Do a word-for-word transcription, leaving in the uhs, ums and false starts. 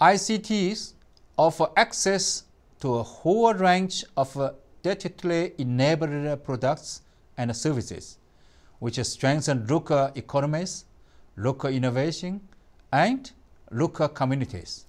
I C Ts offer access to a whole range of digitally enabled products and services, which strengthen local economies, local innovation, and local communities.